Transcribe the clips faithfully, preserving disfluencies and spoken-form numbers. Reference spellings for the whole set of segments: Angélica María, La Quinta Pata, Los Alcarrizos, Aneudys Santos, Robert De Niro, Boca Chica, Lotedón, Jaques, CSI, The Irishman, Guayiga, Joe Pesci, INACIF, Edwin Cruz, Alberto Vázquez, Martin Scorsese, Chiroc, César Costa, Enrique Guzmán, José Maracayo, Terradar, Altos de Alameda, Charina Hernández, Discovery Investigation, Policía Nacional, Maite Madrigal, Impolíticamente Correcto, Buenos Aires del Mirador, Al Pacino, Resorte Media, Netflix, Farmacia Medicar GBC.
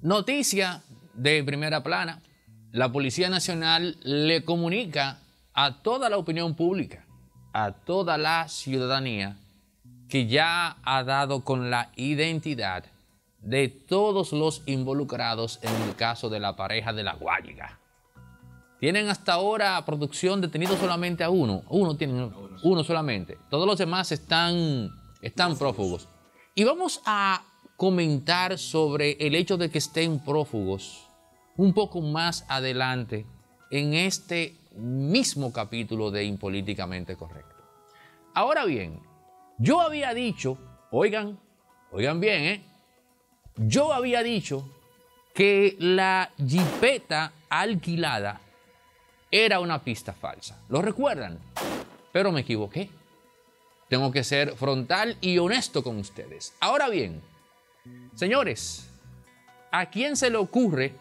Noticia de primera plana. La Policía Nacional le comunica a toda la opinión pública, a toda la ciudadanía, que ya ha dado con la identidad de todos los involucrados en el caso de la pareja de la Guayiga. Tienen hasta ahora producción detenido solamente a uno. Uno tienen, uno solamente. Todos los demás están, están prófugos. Y vamos a comentar sobre el hecho de que estén prófugos un poco más adelante en este mismo capítulo de Impolíticamente Correcto. Ahora bien, yo había dicho, oigan, oigan bien, ¿eh? Yo había dicho que la jipeta alquilada era una pista falsa. ¿Lo recuerdan? Pero me equivoqué. Tengo que ser frontal y honesto con ustedes. Ahora bien, señores, ¿a quién se le ocurre?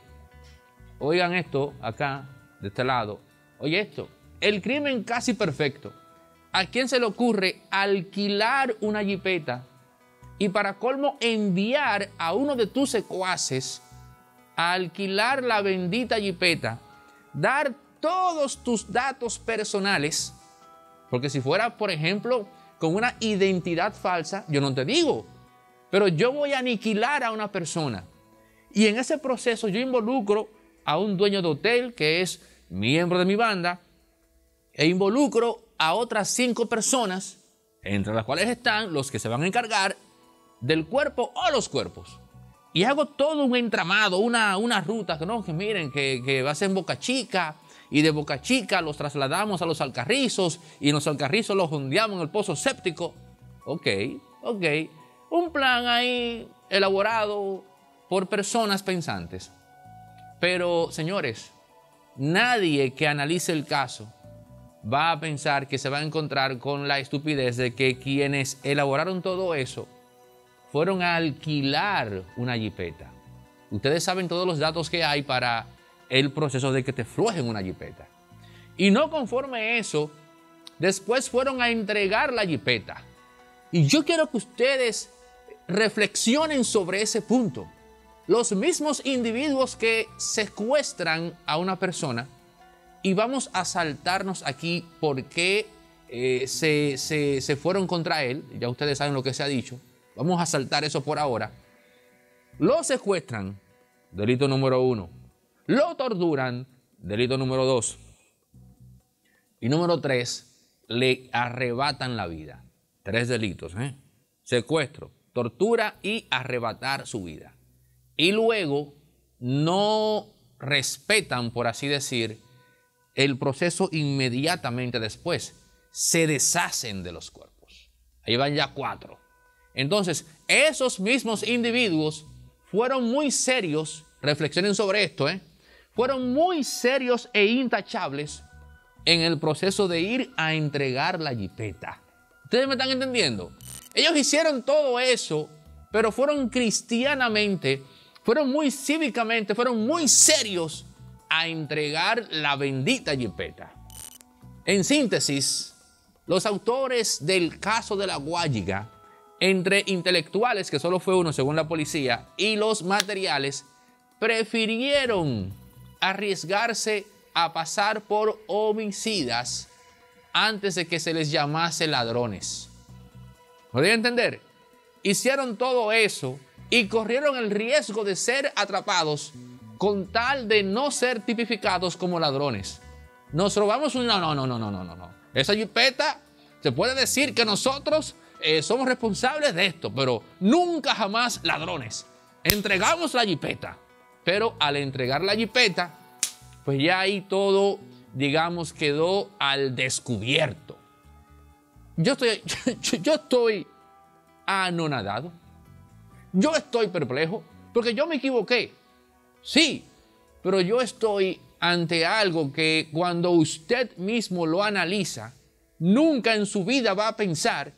Oigan esto acá, de este lado. Oye esto, el crimen casi perfecto. ¿A quién se le ocurre alquilar una jipeta y para colmo enviar a uno de tus secuaces a alquilar la bendita jipeta, dar todos tus datos personales? Porque si fuera, por ejemplo, con una identidad falsa, yo no te digo, pero yo voy a aniquilar a una persona. Y en ese proceso yo involucro a un dueño de hotel que es miembro de mi banda e involucro a otras cinco personas, entre las cuales están los que se van a encargar del cuerpo o los cuerpos. Y hago todo un entramado, una, una ruta, que no, que miren, que, que va a ser en Boca Chica, y de Boca Chica los trasladamos a Los Alcarrizos, y en Los Alcarrizos los hundiamos en el pozo séptico. Ok, ok. Un plan ahí elaborado por personas pensantes. Pero, señores, nadie que analice el caso va a pensar que se va a encontrar con la estupidez de que quienes elaboraron todo eso fueron a alquilar una jipeta. Ustedes saben todos los datos que hay para el proceso de que te aflojen una jipeta. Y no conforme eso, después fueron a entregar la jipeta. Y yo quiero que ustedes reflexionen sobre ese punto. Los mismos individuos que secuestran a una persona, y vamos a saltarnos aquí por qué eh, se, se, se fueron contra él, ya ustedes saben lo que se ha dicho, vamos a saltar eso por ahora. Lo secuestran, delito número uno. Lo torturan, delito número dos. Y número tres, le arrebatan la vida. Tres delitos, ¿eh? Secuestro, tortura y arrebatar su vida. Y luego no respetan, por así decir, el proceso inmediatamente después. Se deshacen de los cuerpos. Ahí van ya cuatro. Entonces, esos mismos individuos fueron muy serios, reflexionen sobre esto, ¿eh? Fueron muy serios e intachables en el proceso de ir a entregar la jipeta. ¿Ustedes me están entendiendo? Ellos hicieron todo eso, pero fueron cristianamente... Fueron muy cívicamente, fueron muy serios a entregar la bendita jipeta. En síntesis, los autores del caso de la Guayiga, entre intelectuales, que solo fue uno según la policía, y los materiales, prefirieron arriesgarse a pasar por homicidas antes de que se les llamase ladrones. ¿Me voy a entender? Hicieron todo eso y corrieron el riesgo de ser atrapados con tal de no ser tipificados como ladrones. Nos robamos un... No, no, no, no, no, no, no. Esa jipeta, se puede decir que nosotros eh, somos responsables de esto, pero nunca jamás ladrones. Entregamos la jipeta, pero al entregar la jipeta, pues ya ahí todo, digamos, quedó al descubierto. Yo estoy... Yo, yo estoy anonadado. Yo estoy perplejo, porque yo me equivoqué, sí, pero yo estoy ante algo que cuando usted mismo lo analiza, nunca en su vida va a pensar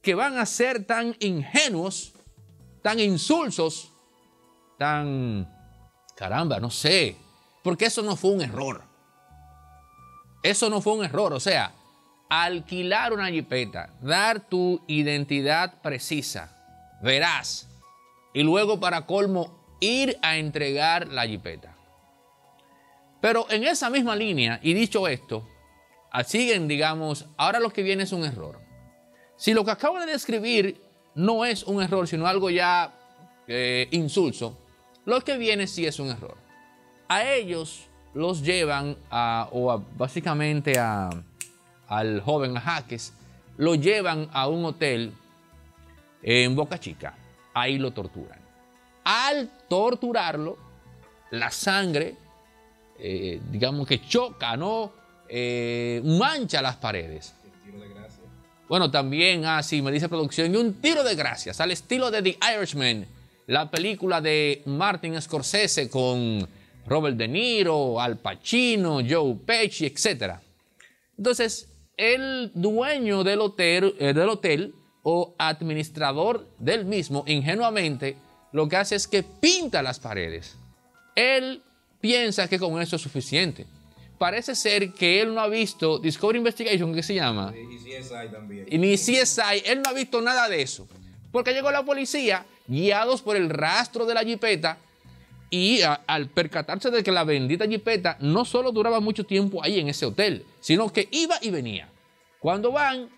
que van a ser tan ingenuos, tan insulsos, tan... Caramba, no sé, porque eso no fue un error. Eso no fue un error, o sea, alquilar una jipeta, dar tu identidad precisa, verás, y luego para colmo ir a entregar la jipeta. Pero en esa misma línea, y dicho esto, siguen, digamos, ahora lo que viene es un error. Si lo que acabo de describir no es un error, sino algo ya eh, insulso, lo que viene sí es un error. A ellos los llevan, a, o a, básicamente a, al joven, a Jaques, lo llevan a un hotel en Boca Chica. Ahí lo torturan. Al torturarlo, la sangre, eh, digamos que choca, ¿no? Eh, mancha las paredes. El tiro de gracia. Bueno, también así, ah, me dice producción, y un tiro de gracias al estilo de The Irishman, la película de Martin Scorsese con Robert De Niro, Al Pacino, Joe Pesci, etcétera. Entonces, el dueño del hotel, eh, del hotel o administrador del mismo, ingenuamente, lo que hace es que pinta las paredes. Él piensa que con eso es suficiente. Parece ser que él no ha visto Discovery Investigation, ¿qué se llama? Y C S I también. Y ni C S I, él no ha visto nada de eso. Porque llegó la policía, guiados por el rastro de la jipeta, y a, al percatarse de que la bendita jipeta no solo duraba mucho tiempo ahí en ese hotel, sino que iba y venía. Cuando van,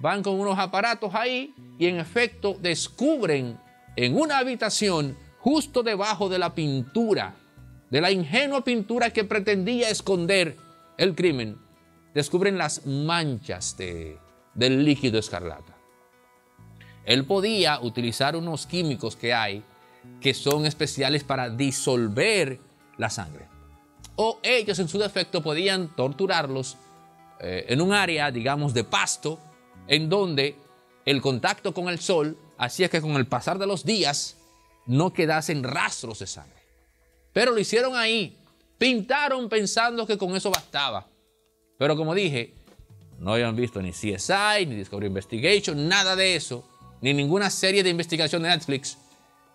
van con unos aparatos ahí y en efecto descubren en una habitación justo debajo de la pintura, de la ingenua pintura que pretendía esconder el crimen, descubren las manchas de, del líquido escarlata. Él podía utilizar unos químicos que hay que son especiales para disolver la sangre. O ellos en su defecto podían torturarlos eh, en un área, digamos, de pasto, en donde el contacto con el sol hacía que con el pasar de los días no quedasen rastros de sangre. Pero lo hicieron ahí, pintaron pensando que con eso bastaba. Pero como dije, no habían visto ni C S I, ni Discovery Investigation, nada de eso, ni ninguna serie de investigación de Netflix,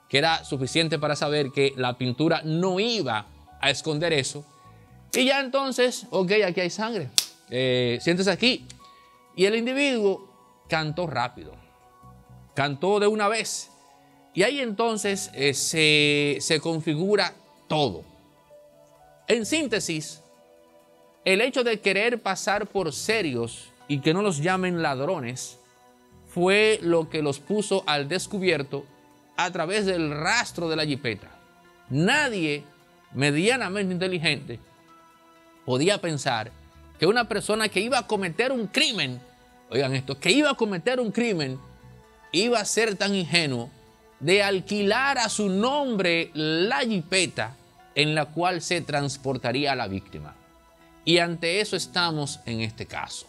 que era suficiente para saber que la pintura no iba a esconder eso. Y ya entonces, ok, aquí hay sangre, eh, siéntese aquí. Y el individuo cantó rápido, cantó de una vez. Y ahí entonces eh, se, se configura todo. En síntesis, el hecho de querer pasar por serios y que no los llamen ladrones fue lo que los puso al descubierto a través del rastro de la jipeta. Nadie medianamente inteligente podía pensar que una persona que iba a cometer un crimen, oigan esto, que iba a cometer un crimen, iba a ser tan ingenuo de alquilar a su nombre la jipeta en la cual se transportaría a la víctima. Y ante eso estamos en este caso.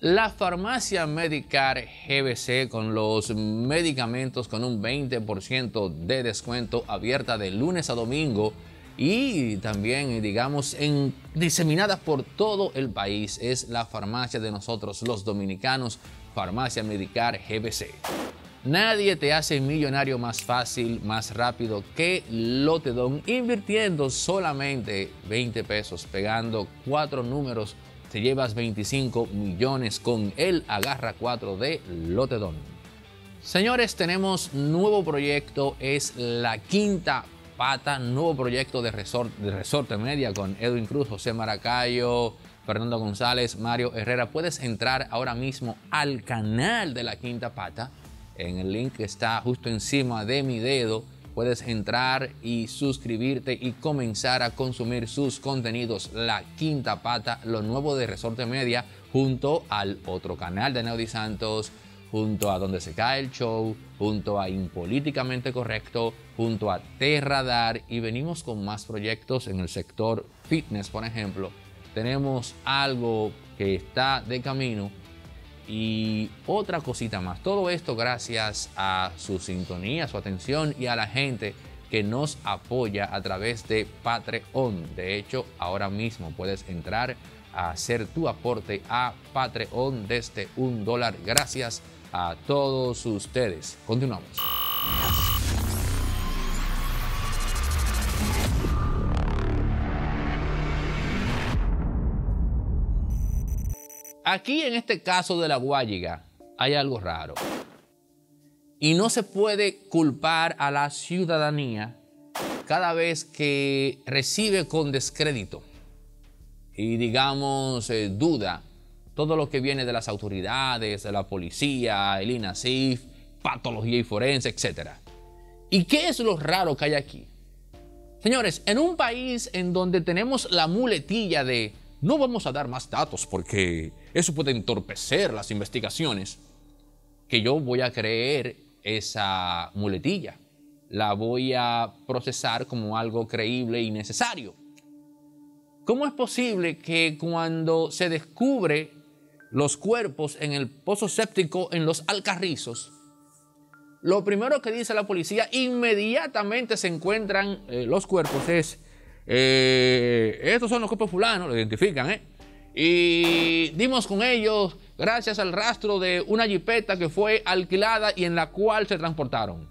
La farmacia Medicar G B C, con los medicamentos con un veinte por ciento de descuento, abierta de lunes a domingo y también, digamos, en, diseminadas por todo el país, es la farmacia de nosotros los dominicanos, Farmacia Medicar G B C. Nadie te hace millonario más fácil, más rápido que Lotedón, invirtiendo solamente veinte pesos, pegando cuatro números, te llevas veinticinco millones con el Agarra cuatro de Lotedón. Señores, tenemos nuevo proyecto, es La Quinta Pata, nuevo proyecto de, resort, de Resorte Media con Edwin Cruz, José Maracayo, Fernando González, Mario Herrera. Puedes entrar ahora mismo al canal de La Quinta Pata, en el link que está justo encima de mi dedo. Puedes entrar y suscribirte y comenzar a consumir sus contenidos. La Quinta Pata, lo nuevo de Resorte Media, junto al otro canal de Aneudys Santos, junto a Donde Se Cae El Show, junto a Impolíticamente Correcto, junto a Terradar. Y venimos con más proyectos en el sector fitness, por ejemplo. Tenemos algo que está de camino. Y otra cosita más. Todo esto gracias a su sintonía, su atención y a la gente que nos apoya a través de Patreon. De hecho, ahora mismo puedes entrar a hacer tu aporte a Patreon desde un dólar. Gracias a todos ustedes. Continuamos. Aquí en este caso de la guayiga hay algo raro. Y no se puede culpar a la ciudadanía cada vez que recibe con descrédito y, digamos, eh, duda todo lo que viene de las autoridades, de la policía, el INACIF, patología y forense, etcétera. ¿Y qué es lo raro que hay aquí? Señores, en un país en donde tenemos la muletilla de no vamos a dar más datos porque eso puede entorpecer las investigaciones, que yo voy a creer esa muletilla, la voy a procesar como algo creíble y necesario. ¿Cómo es posible que cuando se descubre los cuerpos en el pozo séptico en Los Alcarrizos, lo primero que dice la policía, inmediatamente se encuentran eh, los cuerpos, es, eh, estos son los cuerpos fulanos, lo identifican, ¿eh? Y dimos con ellos gracias al rastro de una jipeta que fue alquilada y en la cual se transportaron.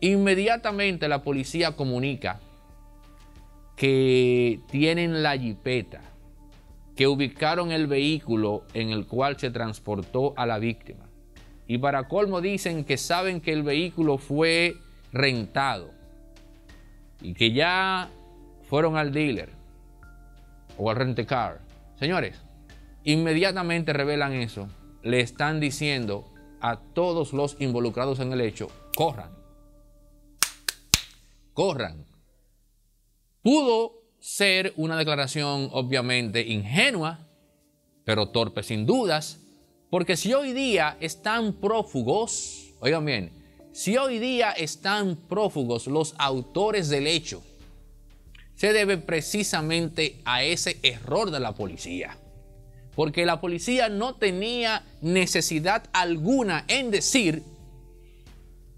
Inmediatamente la policía comunica que tienen la jipeta, que ubicaron el vehículo en el cual se transportó a la víctima. Y para colmo dicen que saben que el vehículo fue rentado y que ya fueron al dealer o al rentecar. Señores, inmediatamente revelan eso. Le están diciendo a todos los involucrados en el hecho, corran, corran. Pudo ser una declaración obviamente ingenua, pero torpe sin dudas, porque si hoy día están prófugos, oigan bien, si hoy día están prófugos los autores del hecho, se debe precisamente a ese error de la policía, porque la policía no tenía necesidad alguna en decir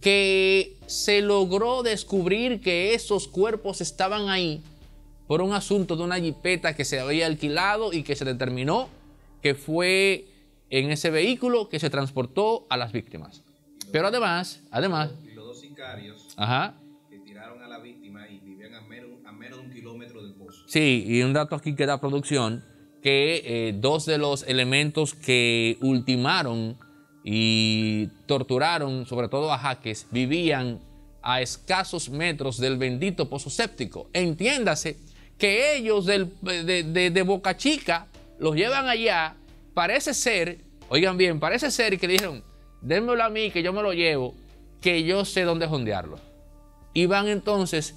que se logró descubrir que esos cuerpos estaban ahí por un asunto de una jipeta que se había alquilado y que se determinó que fue en ese vehículo que se transportó a las víctimas. Pero además, además... Los dos sicarios ajá. que tiraron a la víctima y vivían a menos, a menos de un kilómetro del pozo. Sí, y un dato aquí que da producción, que eh, dos de los elementos que ultimaron y torturaron, sobre todo a Jaques, vivían a escasos metros del bendito pozo séptico. Entiéndase que ellos del, de, de, de Boca Chica los llevan allá. Parece ser, oigan bien, parece ser que dijeron, dénmelo a mí que yo me lo llevo, que yo sé dónde jondearlo. Y van entonces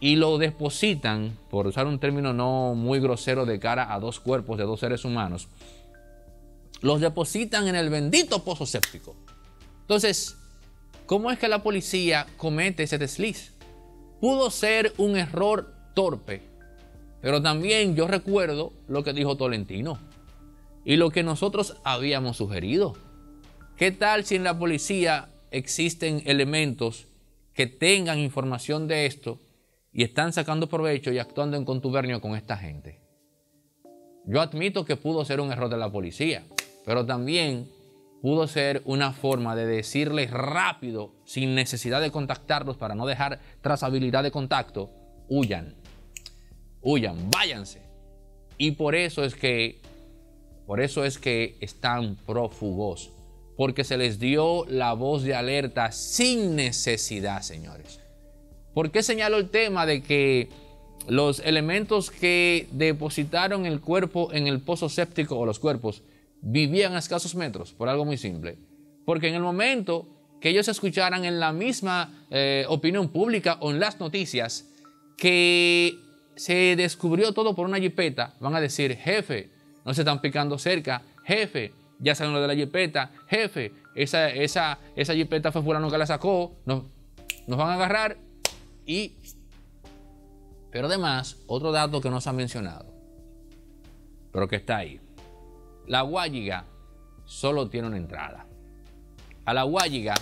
y lo depositan, por usar un término no muy grosero de cara a dos cuerpos de dos seres humanos, los depositan en el bendito pozo séptico. Entonces, ¿cómo es que la policía comete ese desliz? Pudo ser un error torpe, pero también yo recuerdo lo que dijo Tolentino y lo que nosotros habíamos sugerido. ¿Qué tal si en la policía existen elementos que tengan información de esto y están sacando provecho y actuando en contubernio con esta gente? Yo admito que pudo ser un error de la policía, pero también pudo ser una forma de decirles rápido, sin necesidad de contactarlos para no dejar trazabilidad de contacto, huyan, huyan, váyanse. Y por eso es que, por eso es que están prófugos, porque se les dio la voz de alerta sin necesidad, señores. ¿Por qué señalo el tema de que los elementos que depositaron el cuerpo en el pozo séptico o los cuerpos vivían a escasos metros? Por algo muy simple, porque en el momento que ellos escucharan en la misma eh, opinión pública o en las noticias que se descubrió todo por una jipeta, van a decir, jefe, no se están picando cerca, jefe, ya saben lo de la jipeta, jefe, esa, esa, esa jipeta fue fulano que la sacó, nos, nos van a agarrar y... Pero además, otro dato que no se ha mencionado, pero que está ahí. La guayiga solo tiene una entrada. A la guayiga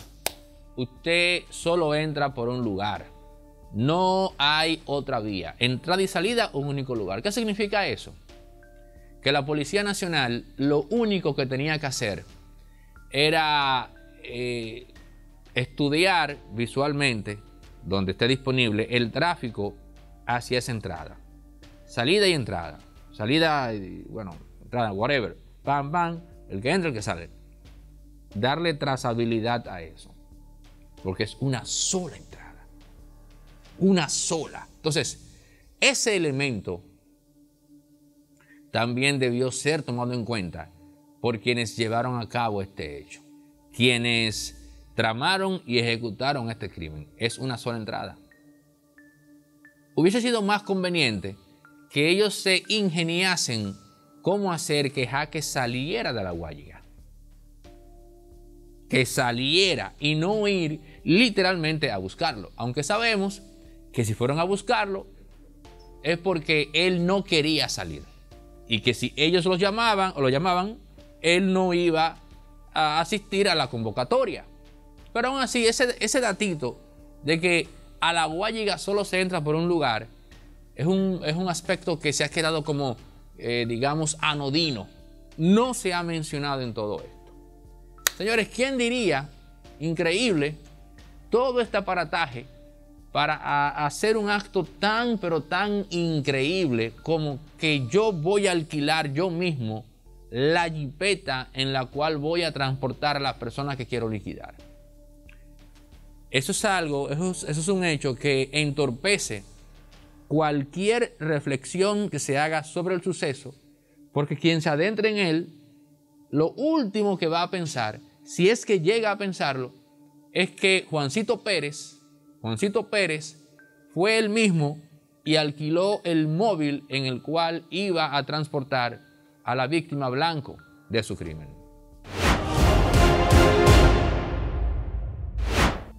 usted solo entra por un lugar. No hay otra vía. Entrada y salida, un único lugar. ¿Qué significa eso? Que la Policía Nacional lo único que tenía que hacer era eh, estudiar visualmente, donde esté disponible, el tráfico hacia esa entrada. Salida y entrada. Salida, y, bueno, entrada, whatever. Pam, pam, el que entra, el que sale. Darle trazabilidad a eso. porque es una sola entrada, una sola. Entonces, ese elemento también debió ser tomado en cuenta por quienes llevaron a cabo este hecho, quienes tramaron y ejecutaron este crimen. Es una sola entrada. Hubiese sido más conveniente que ellos se ingeniasen cómo hacer que Jaque saliera de la Guayiga, que saliera y no ir literalmente a buscarlo, aunque sabemos que si fueron a buscarlo es porque él no quería salir y que si ellos los llamaban o lo llamaban, él no iba a asistir a la convocatoria. Pero aún así, ese, ese datito de que a la Guayiga solo se entra por un lugar es un, es un aspecto que se ha quedado como, eh, digamos, anodino. No se ha mencionado en todo esto. Señores, ¿quién diría? Increíble todo este aparataje para a, hacer un acto tan, pero tan increíble como que yo voy a alquilar yo mismo la jipeta en la cual voy a transportar a las personas que quiero liquidar. Eso es algo, eso es, eso es un hecho que entorpece cualquier reflexión que se haga sobre el suceso, porque quien se adentre en él, lo último que va a pensar, si es que llega a pensarlo, es que Juancito Pérez, Juancito Pérez fue él mismo y alquiló el móvil en el cual iba a transportar a la víctima blanco de su crimen.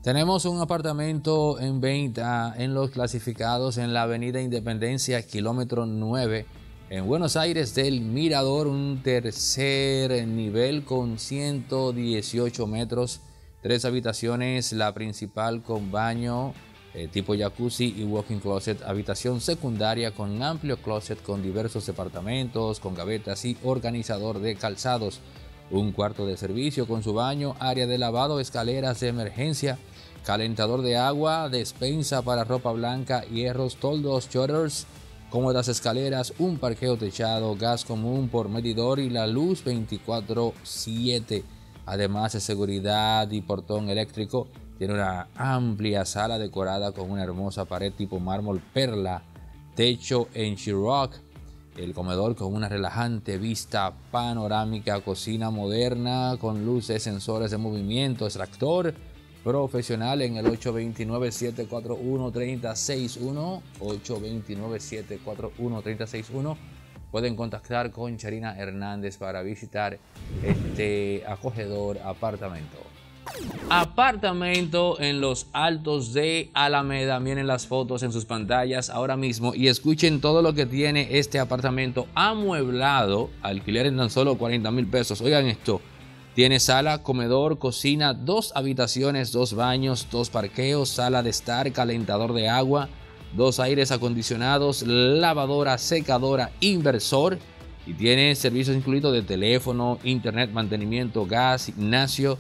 Tenemos un apartamento en venta en los clasificados en la Avenida Independencia, kilómetro nueve, en Buenos Aires del Mirador, un tercer nivel con ciento dieciocho metros, tres habitaciones, la principal con baño eh, tipo jacuzzi y walk-in closet, habitación secundaria con amplio closet con diversos departamentos, con gavetas y organizador de calzados, un cuarto de servicio con su baño, área de lavado, escaleras de emergencia, calentador de agua, despensa para ropa blanca, hierros, toldos, shutters, cómodas escaleras, un parqueo techado, gas común por medidor y la luz veinticuatro siete. Además de seguridad y portón eléctrico, tiene una amplia sala decorada con una hermosa pared tipo mármol perla, techo en Chiroc, el comedor con una relajante vista panorámica, cocina moderna con luces, sensores de movimiento, extractor profesional en el ocho dos nueve, siete cuatro uno, tres cero seis uno, ocho dos nueve, siete cuatro uno, tres cero seis uno. Pueden contactar con Charina Hernández para visitar este acogedor apartamento. Apartamento en los Altos de Alameda. Miren las fotos en sus pantallas ahora mismo y escuchen todo lo que tiene este apartamento amueblado. Alquiler en tan solo cuarenta mil pesos. Oigan esto. Tiene sala, comedor, cocina, dos habitaciones, dos baños, dos parqueos, sala de estar, calentador de agua, dos aires acondicionados, lavadora, secadora, inversor. Y tiene servicios incluidos de teléfono, internet, mantenimiento, gas, gimnasio,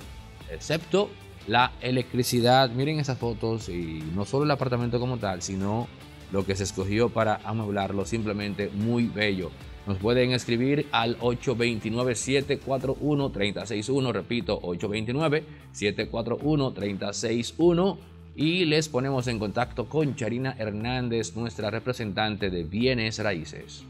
excepto la electricidad. Miren esas fotos y no solo el apartamento como tal, sino lo que se escogió para amueblarlo, simplemente muy bello. Nos pueden escribir al ocho dos nueve, siete cuatro uno, tres cero seis uno, repito, ocho dos nueve, siete cuatro uno, tres cero seis uno y les ponemos en contacto con Charina Hernández, nuestra representante de Bienes Raíces.